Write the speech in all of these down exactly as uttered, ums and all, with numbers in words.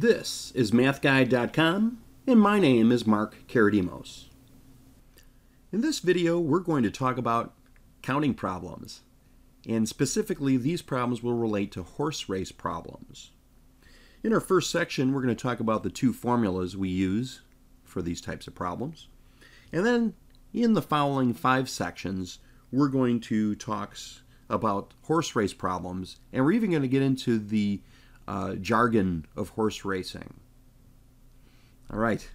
This is MathGuide dot com, and my name is Mark Karadimos. In this video, we're going to talk about counting problems, and specifically these problems will relate to horse race problems. In our first section, we're going to talk about the two formulas we use for these types of problems, and then in the following five sections, we're going to talk about horse race problems, and we're even going to get into the Uh, jargon of horse racing. All right,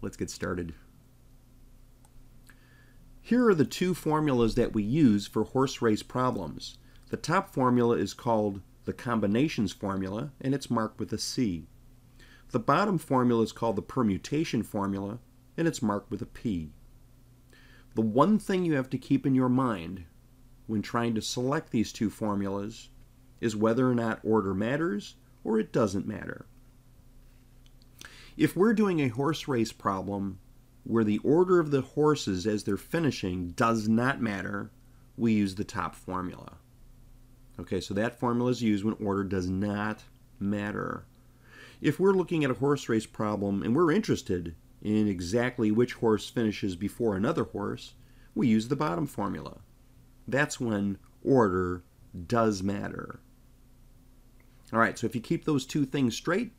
let's get started. Here are the two formulas that we use for horse race problems. The top formula is called the combinations formula, and it's marked with a C. The bottom formula is called the permutation formula, and it's marked with a P. The one thing you have to keep in your mind when trying to select these two formulas is whether or not order matters, or it doesn't matter. If we're doing a horse race problem where the order of the horses as they're finishing does not matter, we use the top formula. Okay, so that formula is used when order does not matter. If we're looking at a horse race problem and we're interested in exactly which horse finishes before another horse, we use the bottom formula. That's when order does matter. All right, so if you keep those two things straight,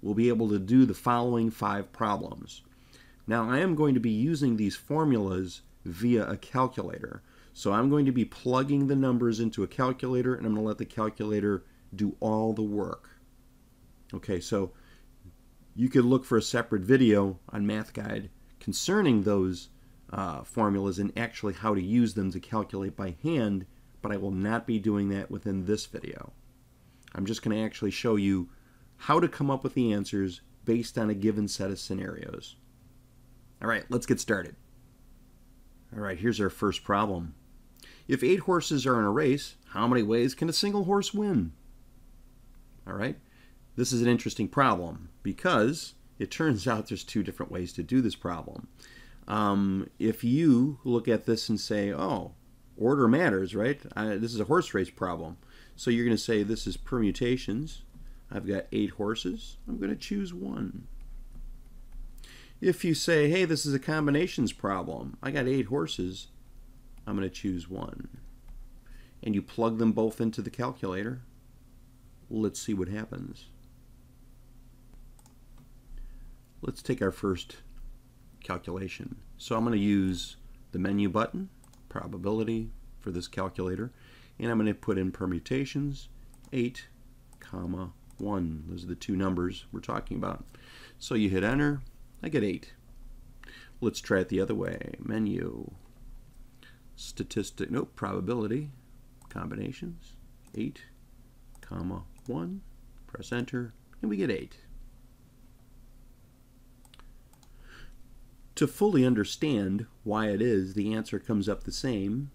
we'll be able to do the following five problems. Now, I am going to be using these formulas via a calculator. So I'm going to be plugging the numbers into a calculator, and I'm going to let the calculator do all the work. Okay, so you could look for a separate video on MathGuide concerning those uh, formulas and actually how to use them to calculate by hand, but I will not be doing that within this video. I'm just going to actually show you how to come up with the answers based on a given set of scenarios. All right, let's get started. All right, here's our first problem. If eight horses are in a race, how many ways can a single horse win? All right, this is an interesting problem because it turns out there's two different ways to do this problem. Um, if you look at this and say, oh, order matters, right? I, this is a horse race problem. So you're going to say this is permutations. I've got eight horses. I'm going to choose one. If you say, hey, this is a combinations problem. I got eight horses. I'm going to choose one. And you plug them both into the calculator. Let's see what happens. Let's take our first calculation. So I'm going to use the menu button, probability, for this calculator, and I'm going to put in permutations eight comma one. Those are the two numbers we're talking about. So you hit enter. I get eight. Let's try it the other way. Menu, statistic, nope, probability, combinations, eight comma one. Press enter and we get eight. To fully understand why it is the answer comes up the same,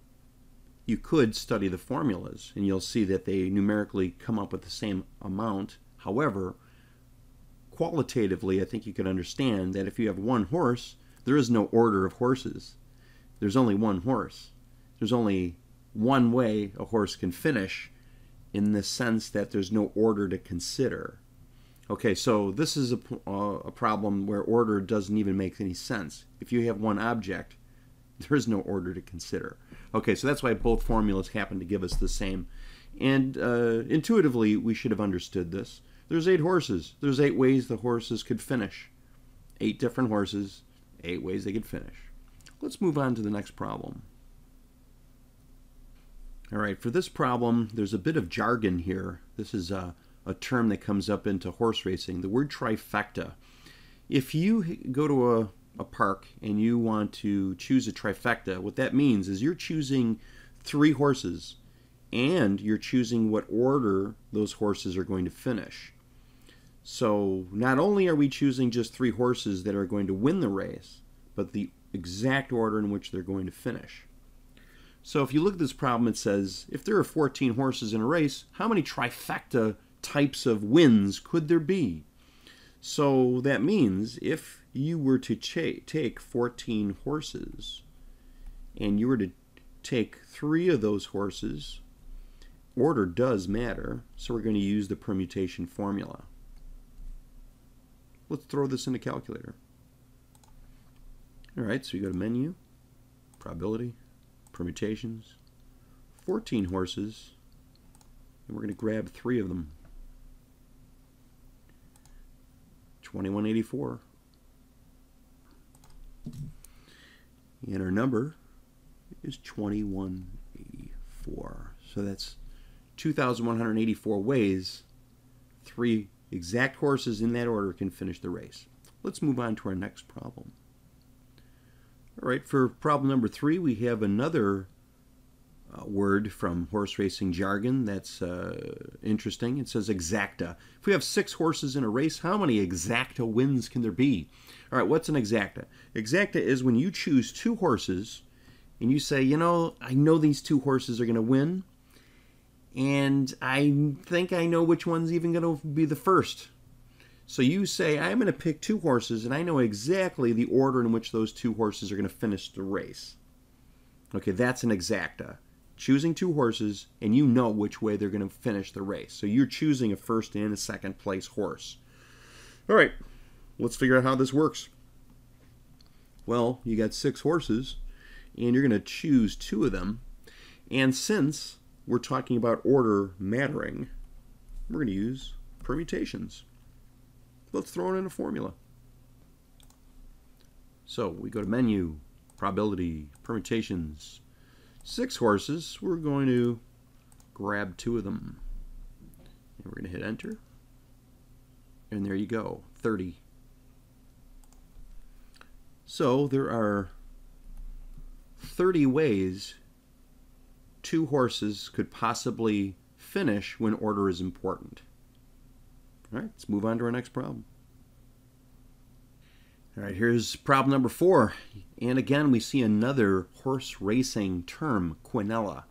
you could study the formulas, and you'll see that they numerically come up with the same amount. However, qualitatively, I think you could understand that if you have one horse, there is no order of horses. There's only one horse. There's only one way a horse can finish, in the sense that there's no order to consider. Okay, so this is a, uh, a problem where order doesn't even make any sense. If you have one object, there is no order to consider. Okay, so that's why both formulas happen to give us the same. And uh, intuitively, we should have understood this. There's eight horses. There's eight ways the horses could finish. Eight different horses, eight ways they could finish. Let's move on to the next problem. All right, for this problem, there's a bit of jargon here. This is a... Uh, a term that comes up into horse racing, the word trifecta. If you go to a, a park and you want to choose a trifecta, what that means is you're choosing three horses and you're choosing what order those horses are going to finish. So not only are we choosing just three horses that are going to win the race, but the exact order in which they're going to finish. So if you look at this problem, it says, if there are fourteen horses in a race, how many trifecta types of wins could there be? So that means if you were to take fourteen horses and you were to take three of those horses, order does matter, so we're going to use the permutation formula. Let's throw this in a calculator. All right, so you go to menu, probability, permutations, fourteen horses, and we're going to grab three of them. twenty-one eighty-four. And our number is twenty-one eighty-four. So that's two thousand one hundred eighty-four ways three exact horses in that order can finish the race. Let's move on to our next problem. All right, for problem number three, we have another uh, word from horse racing jargon that's uh, interesting. It says exacta. If we have six horses in a race, how many exacta wins can there be? All right, what's an exacta? Exacta is when you choose two horses and you say, you know, I know these two horses are going to win, and I think I know which one's even going to be the first. So you say, I'm going to pick two horses, and I know exactly the order in which those two horses are going to finish the race. Okay, that's an exacta. Choosing two horses, and you know which way they're going to finish the race. So you're choosing a first and a second place horse. All right, let's figure out how this works. Well, you got six horses, and you're going to choose two of them. And since we're talking about order mattering, we're going to use permutations. Let's throw it in a formula. So we go to menu, probability, permutations. Six horses, we're going to grab two of them. And we're going to hit enter. And there you go, thirty. So there are thirty ways two horses could possibly finish when order is important. All right, let's move on to our next problem. All right, here's problem number four. And again, we see another horse racing term, quinella.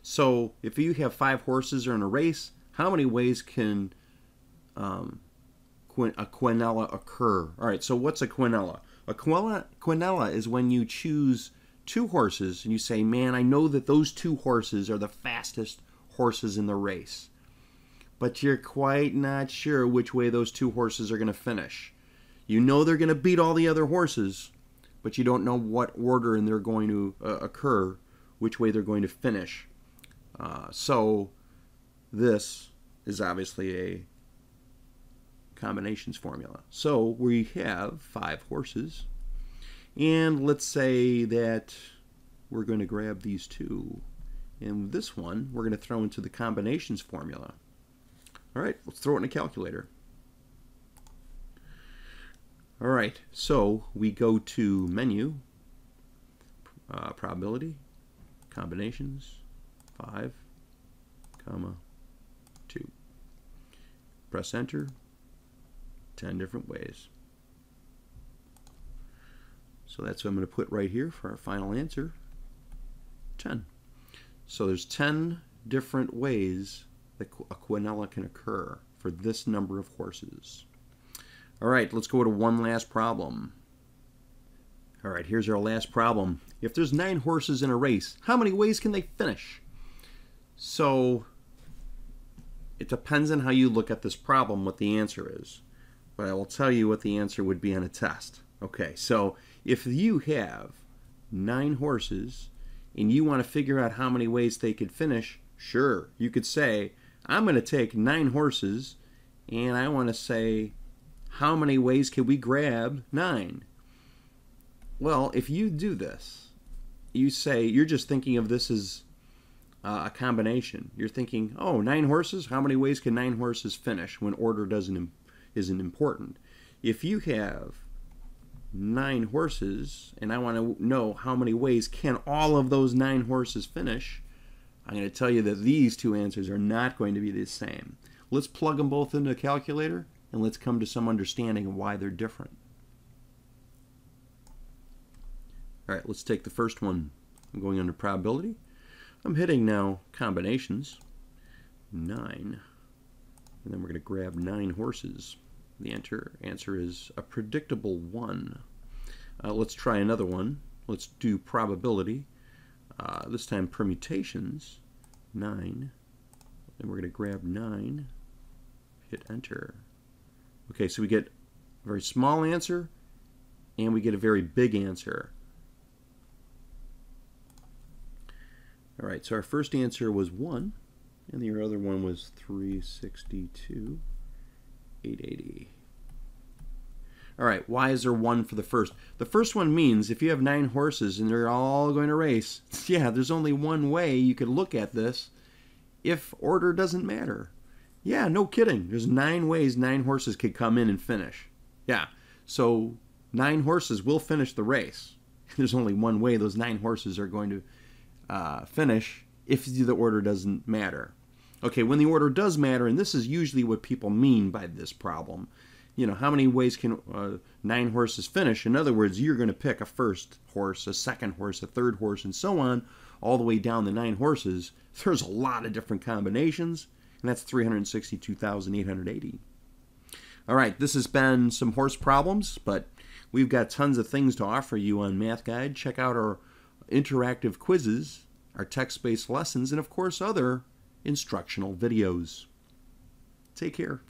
So if you have five horses or in a race, how many ways can um, qu a quinella occur? All right, so what's a quinella? A quinella, quinella is when you choose two horses and you say, man, I know that those two horses are the fastest horses in the race. But you're quite not sure which way those two horses are going to finish. You know they're going to beat all the other horses, but you don't know what order and they're going to uh, occur, which way they're going to finish. Uh, so this is obviously a combinations formula. So we have five horses, and let's say that we're going to grab these two, and this one we're going to throw into the combinations formula. All right, let's throw it in a calculator. All right, so we go to menu, uh, probability, combinations, five, comma, two. Press enter, ten different ways. So that's what I'm going to put right here for our final answer, ten. So there's ten different ways a quinella can occur for this number of horses. All right, let's go to one last problem. All right, here's our last problem. If there's nine horses in a race, how many ways can they finish? So it depends on how you look at this problem, what the answer is. But I will tell you what the answer would be on a test. Okay, so if you have nine horses and you want to figure out how many ways they could finish, sure, you could say, I'm going to take nine horses, and I want to say, how many ways can we grab nine? Well, if you do this, you say, you're just thinking of this as uh, a combination. You're thinking, oh, nine horses? How many ways can nine horses finish when order doesn't isn't important? If you have nine horses, and I want to know how many ways can all of those nine horses finish, I'm going to tell you that these two answers are not going to be the same. Let's plug them both into a calculator, and let's come to some understanding of why they're different. All right, let's take the first one. I'm going under probability. I'm hitting now combinations, nine. And then we're going to grab nine horses. The enter answer is a predictable one. Uh, let's try another one. Let's do probability. Uh, this time permutations, nine, and we're going to grab nine, hit enter. Okay, so we get a very small answer, and we get a very big answer. All right, so our first answer was one, and the other one was three sixty-two, eight eighty. All right, why is there one for the first? The first one means if you have nine horses and they're all going to race, yeah, there's only one way you could look at this if order doesn't matter. Yeah, no kidding. There's nine ways nine horses could come in and finish. Yeah, so nine horses will finish the race. There's only one way those nine horses are going to uh, finish if the order doesn't matter. Okay, when the order does matter, and this is usually what people mean by this problem, you know, how many ways can uh, nine horses finish? In other words, you're going to pick a first horse, a second horse, a third horse, and so on, all the way down the nine horses. There's a lot of different combinations, and that's three hundred sixty-two thousand eight hundred eighty. All right, this has been some horse problems, but we've got tons of things to offer you on Math Guide. Check out our interactive quizzes, our text-based lessons, and of course, other instructional videos. Take care.